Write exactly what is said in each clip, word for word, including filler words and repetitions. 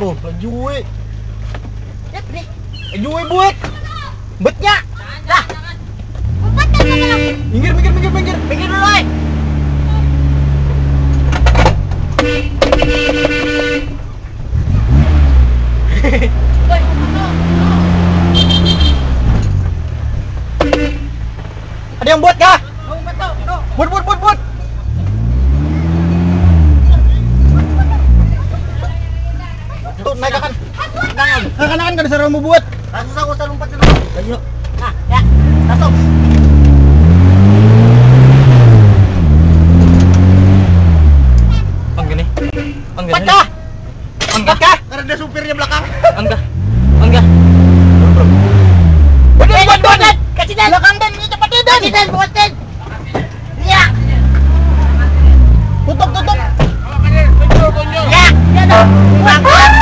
Aduh, penjuit. Lihat nih, penjuit buat. Betnya. Dah. Betnya jangan. Minggir, minggir, minggir, minggir. Minggir dulu, oi. Ada yang buat kah? Buat, buat, buat, buat. Naik akan. Tangan. Kanan kan disuruh membuat. Susah usah lompat dulu. Ayo. Nah, ya. Masuk. Angga nih. Angga. Pecah. Angga. Karena ada supirnya belakang. Angga. Angga. Udah buat buat. Kasih dan. Belakang dan ini cepat dan. Kasih dan buat dan. Ya. Tutup tutup. Kalau kalian tunjuk tunjuk. Ya. Ya dah. Bang. Oh!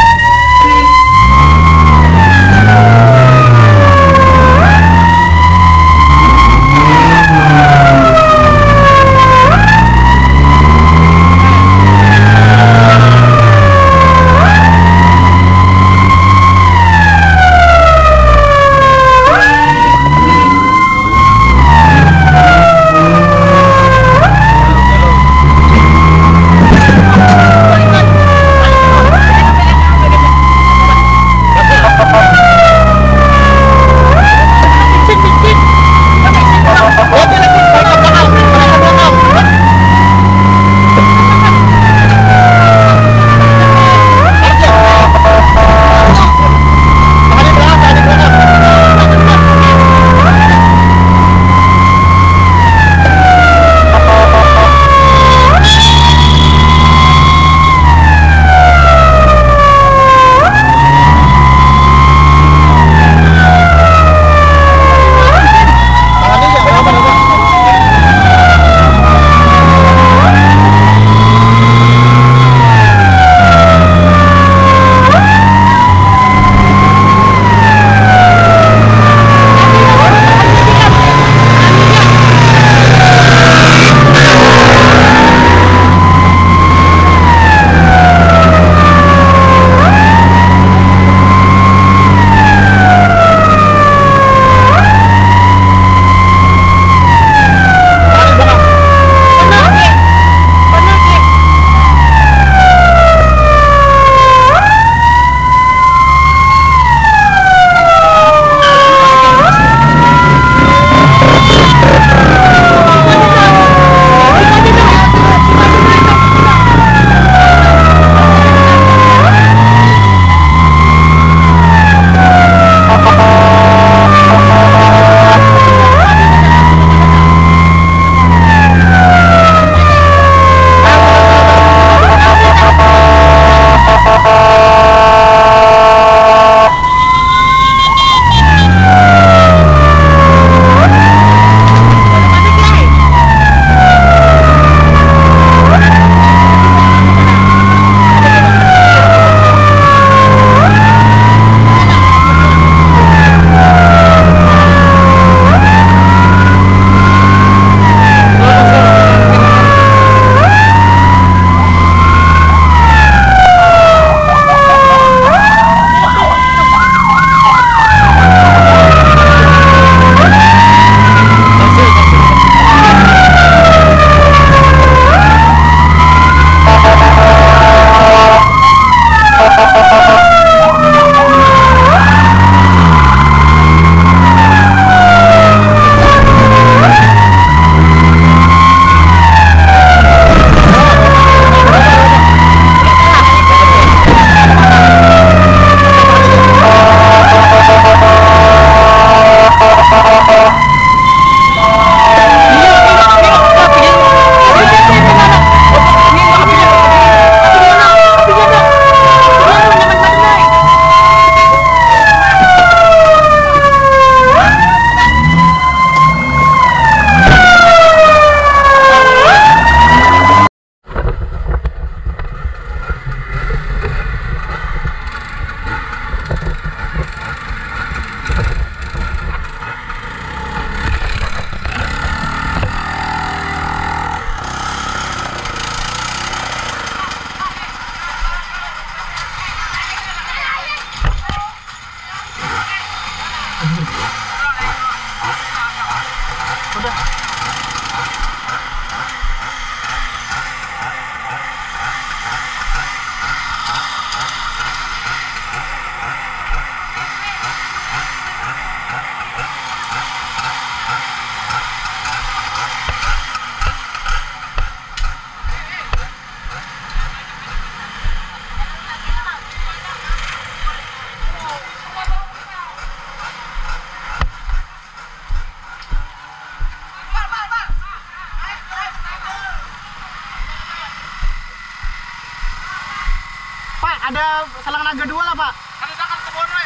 Ada selang naga dua lah, Pak. Kan udah kan kebon we.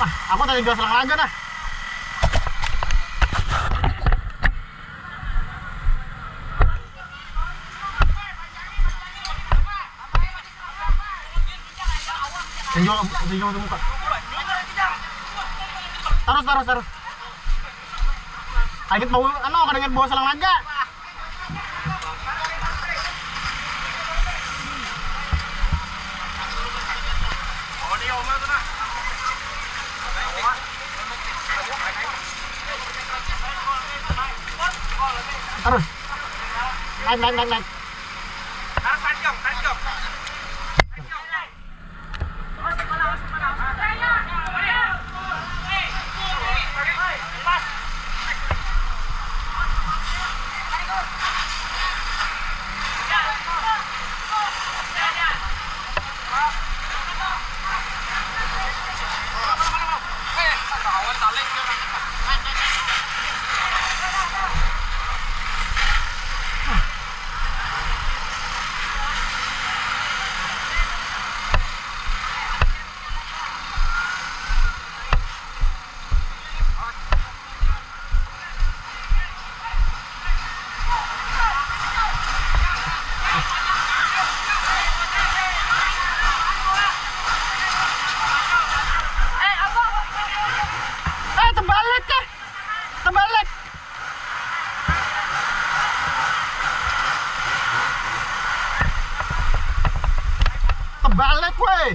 Wah, aku tadi dua selang naga dah. Senjol, senjol ke muka. Taruh, taruh, taruh. Kaget bau, anu kadang bawa selang naga. Terus naik naik naik naik balik weh.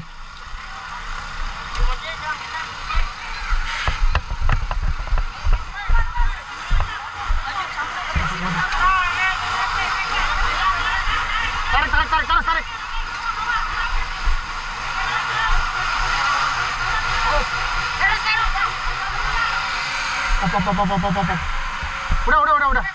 Tarik tarik tarik tarik tarik. Op op op op op op. Udah udah udah udah.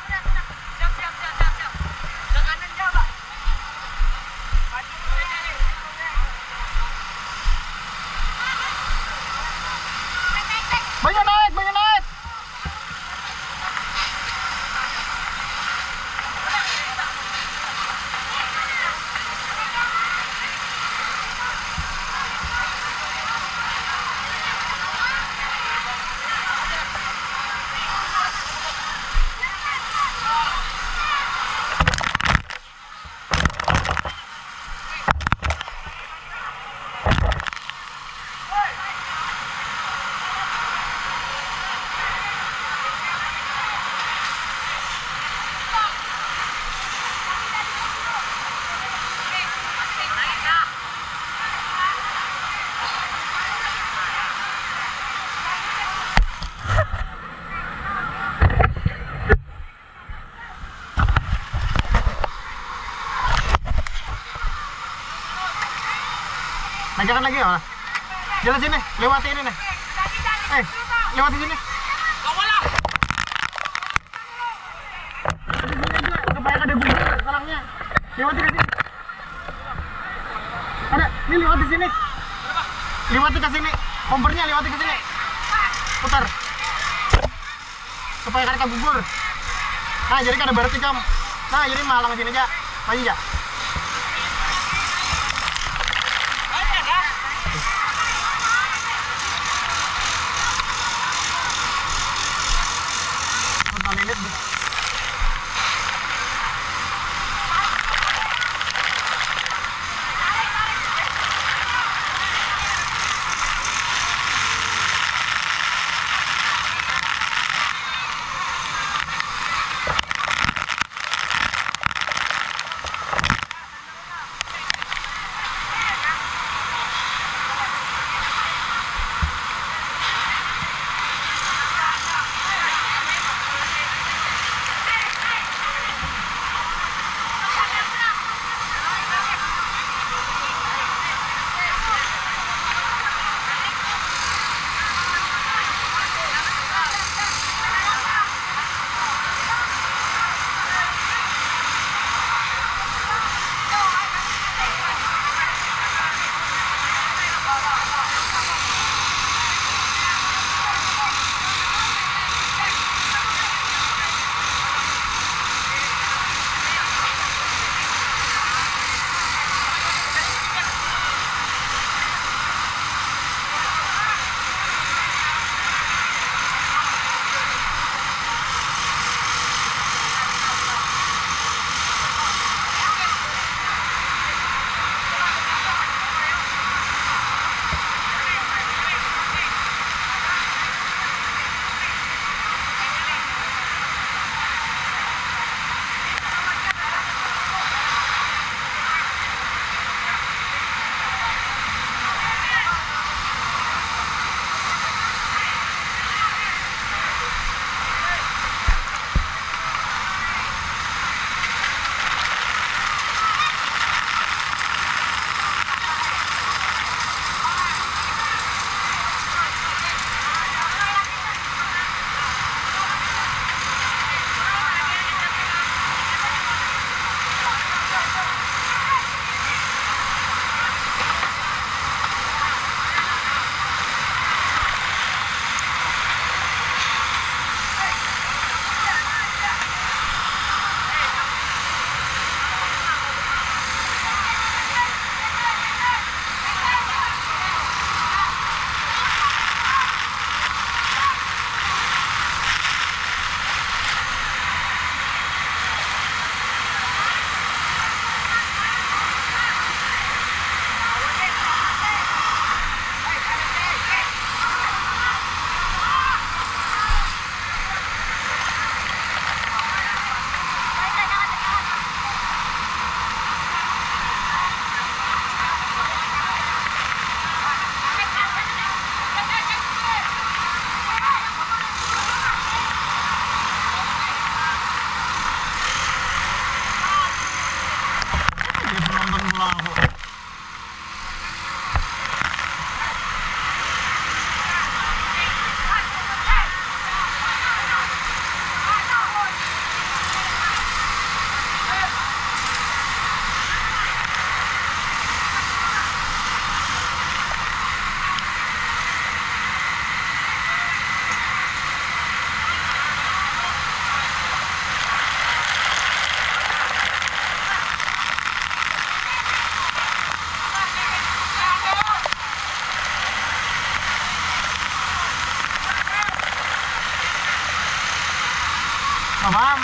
Jangan lagi ya, jalan sini, lewati ini nih. Eh, lewati sini. Gak boleh. Kebayang ada bunyi salangnya. Lewati ke sini. Ada, ini lewati sini. Lewati ke sini. Kompernya lewati ke sini. Putar. Supaya karika gugur. Nah, jadi kan ada berarti kamu. Nah, jadi malang sini aja. Maju aja.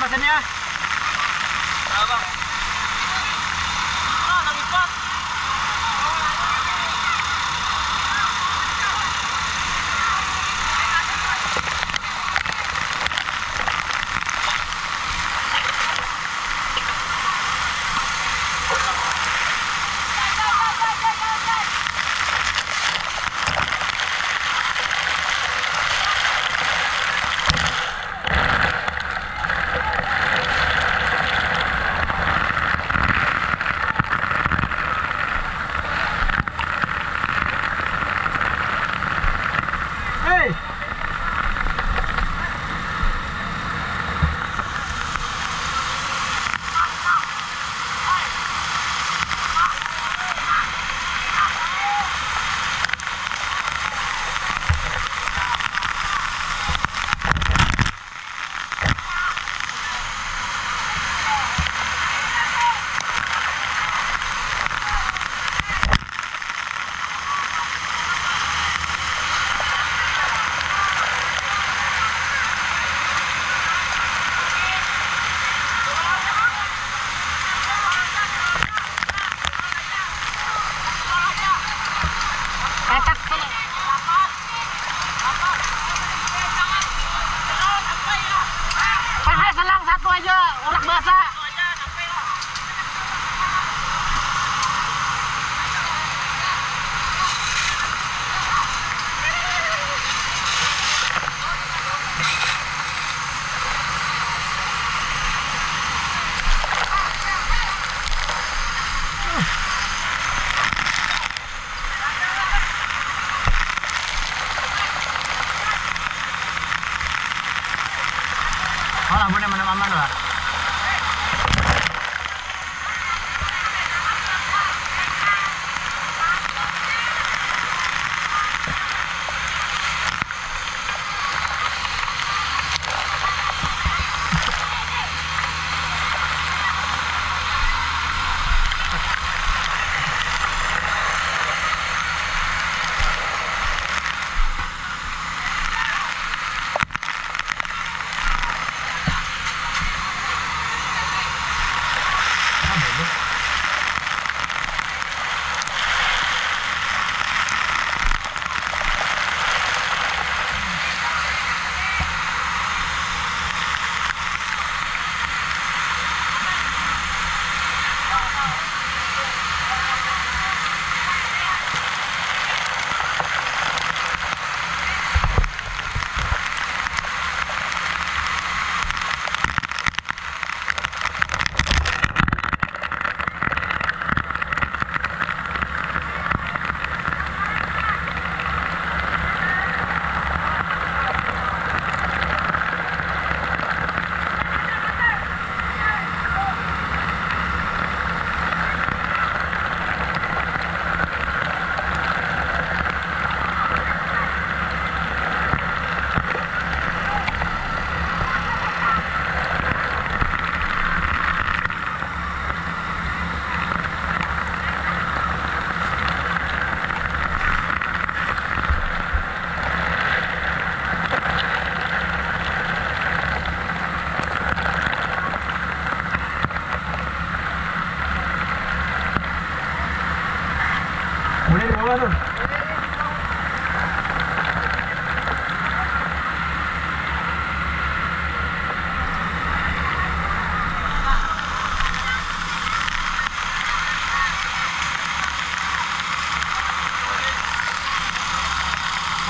petasannya? Nah, bang. Ah, nggak lipat.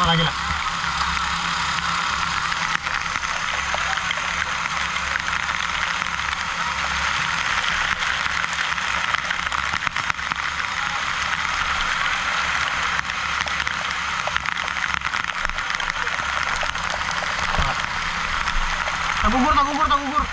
Lagi lah. Tak gugur, tak gugur, tak gugur.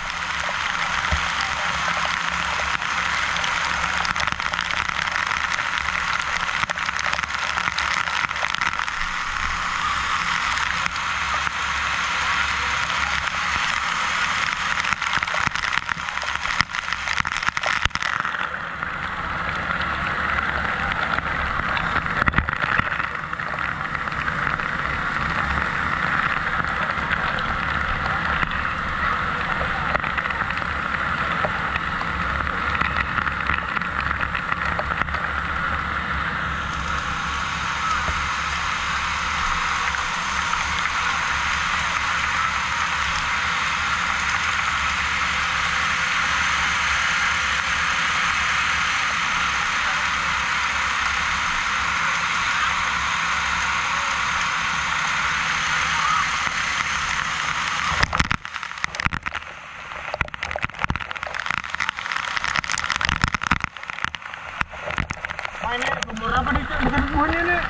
Apa ini? Nomor apa nih Cak? Bukan buahnya nih.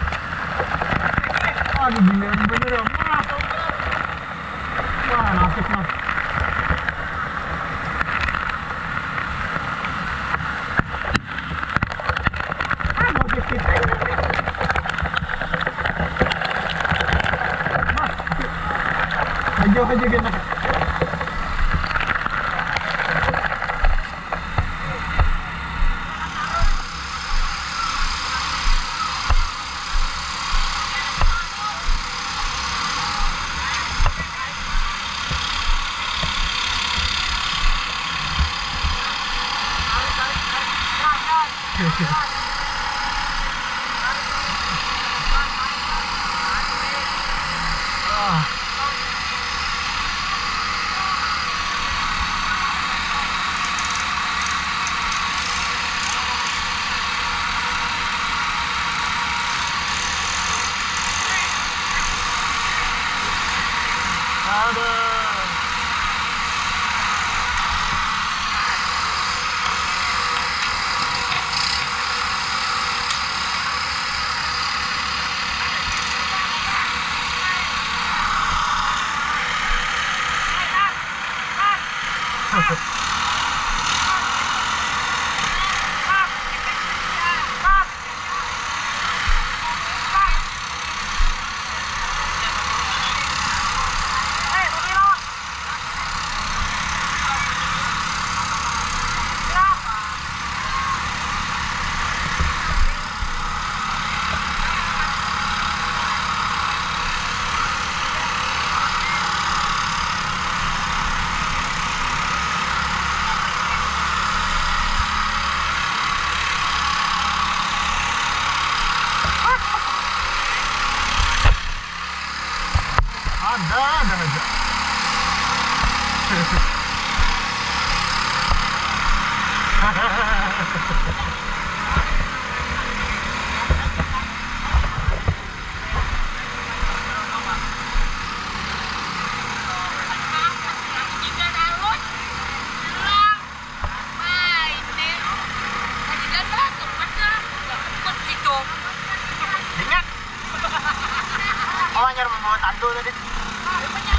Aduh gila bener ya. Wah, wah nasib mas. Ah mau kecil. Ayo aja kita. Banyak membawa tandu tadi.